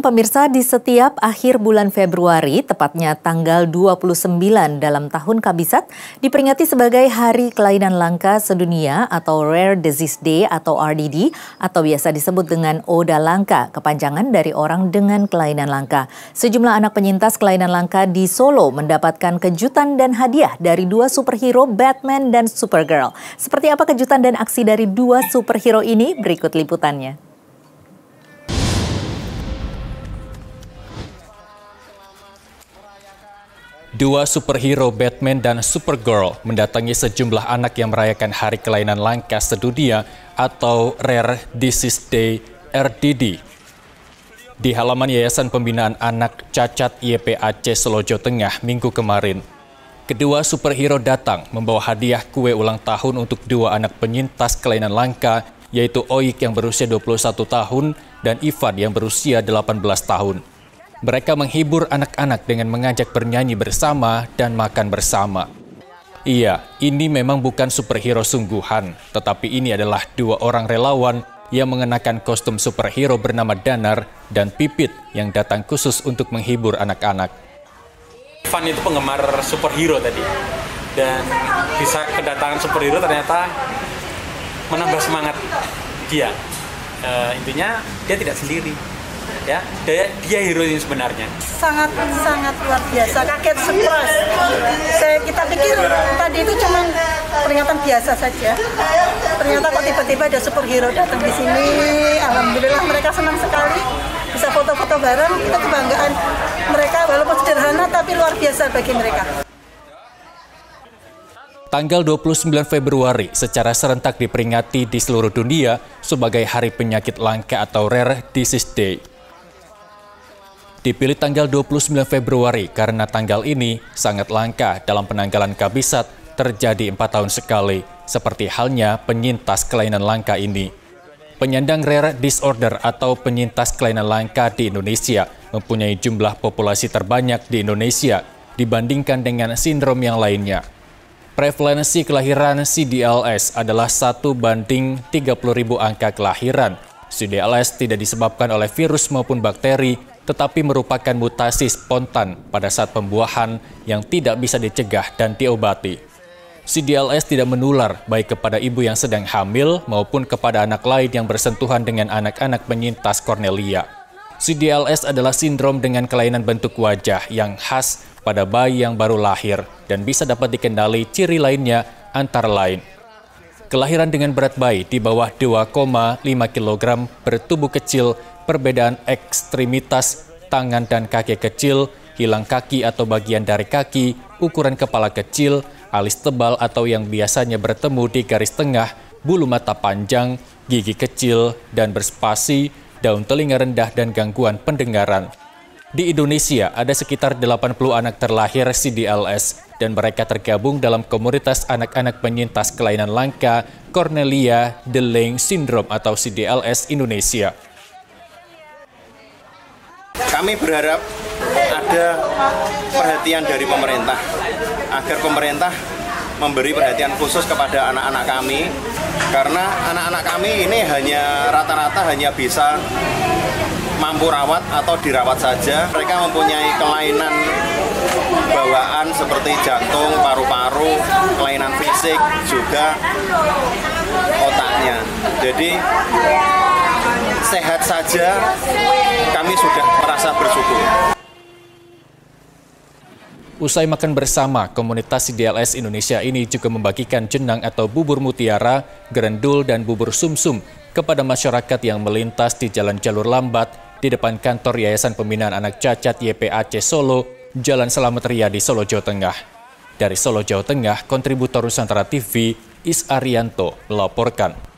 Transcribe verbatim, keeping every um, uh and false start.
Pemirsa, di setiap akhir bulan Februari, tepatnya tanggal dua puluh sembilan dalam tahun Kabisat, diperingati sebagai Hari Kelainan Langka Sedunia atau Rare Disease Day atau R D D atau biasa disebut dengan Oda Langka, kepanjangan dari orang dengan kelainan langka. Sejumlah anak penyintas kelainan langka di Solo mendapatkan kejutan dan hadiah dari dua superhero Batman dan Supergirl. Seperti apa kejutan dan aksi dari dua superhero ini? Berikut liputannya. Dua superhero Batman dan Supergirl mendatangi sejumlah anak yang merayakan Hari Kelainan Langka Sedunia atau Rare Disease Day R D D. Di halaman Yayasan Pembinaan Anak Cacat Y P A C Solo, Jawa Tengah minggu kemarin. Kedua superhero datang membawa hadiah kue ulang tahun untuk dua anak penyintas kelainan langka, yaitu Oik yang berusia dua puluh satu tahun dan Ivan yang berusia delapan belas tahun. Mereka menghibur anak-anak dengan mengajak bernyanyi bersama dan makan bersama. Iya, ini memang bukan superhero sungguhan, tetapi ini adalah dua orang relawan yang mengenakan kostum superhero bernama Danar dan Pipit yang datang khusus untuk menghibur anak-anak. Ivan itu penggemar superhero tadi, dan bisa kedatangan superhero ternyata menambah semangat dia. E, intinya dia tidak sendiri. Ya, dia, dia hero ini sebenarnya. Sangat-sangat luar biasa, kaget, surprise. Saya, kita pikir tadi itu cuma peringatan biasa saja. Ternyata kok tiba-tiba ada superhero datang di sini. Alhamdulillah mereka senang sekali. Bisa foto-foto bareng, kita kebanggaan. Mereka walaupun sederhana tapi luar biasa bagi mereka. Tanggal dua puluh sembilan Februari secara serentak diperingati di seluruh dunia sebagai Hari Penyakit Langka atau Rare Disease Day. Dipilih tanggal dua puluh sembilan Februari karena tanggal ini sangat langka dalam penanggalan Kabisat, terjadi empat tahun sekali, seperti halnya penyintas kelainan langka ini. Penyandang rare disorder atau penyintas kelainan langka di Indonesia mempunyai jumlah populasi terbanyak di Indonesia dibandingkan dengan sindrom yang lainnya. Prevalensi kelahiran C D L S adalah satu banding tiga puluh ribu angka kelahiran. C D L S tidak disebabkan oleh virus maupun bakteri, tetapi merupakan mutasi spontan pada saat pembuahan yang tidak bisa dicegah dan diobati. C D L S tidak menular baik kepada ibu yang sedang hamil maupun kepada anak lain yang bersentuhan dengan anak-anak penyintas Cornelia. C D L S adalah sindrom dengan kelainan bentuk wajah yang khas pada bayi yang baru lahir dan bisa dapat dikendali ciri lainnya antara lain. Kelahiran dengan berat bayi di bawah dua koma lima kilogram, bertubuh kecil, perbedaan ekstremitas, tangan dan kaki kecil, hilang kaki atau bagian dari kaki, ukuran kepala kecil, alis tebal atau yang biasanya bertemu di garis tengah, bulu mata panjang, gigi kecil dan berspasi, daun telinga rendah dan gangguan pendengaran. Di Indonesia ada sekitar delapan puluh anak terlahir C D L S dan mereka tergabung dalam komunitas anak-anak penyintas kelainan langka Cornelia de Lange Syndrome atau C D L S Indonesia. Kami berharap ada perhatian dari pemerintah, agar pemerintah memberi perhatian khusus kepada anak-anak kami, karena anak-anak kami ini hanya rata-rata hanya bisa mampu rawat atau dirawat saja. Mereka mempunyai kelainan bawaan seperti jantung, paru-paru, kelainan fisik, juga otaknya. Jadi sehat saja, kami sudah merasa bersyukur. Usai makan bersama, komunitas C D L S Indonesia ini juga membagikan jenang atau bubur mutiara, gerendul, dan bubur sumsum kepada masyarakat yang melintas di jalan jalur lambat di depan kantor Yayasan Pembinaan Anak Cacat Y P A C Solo, Jalan Slamet Riyadi, Solo, Jawa Tengah. Dari Solo, Jawa Tengah, kontributor Nusantara T V, Is Arianto melaporkan.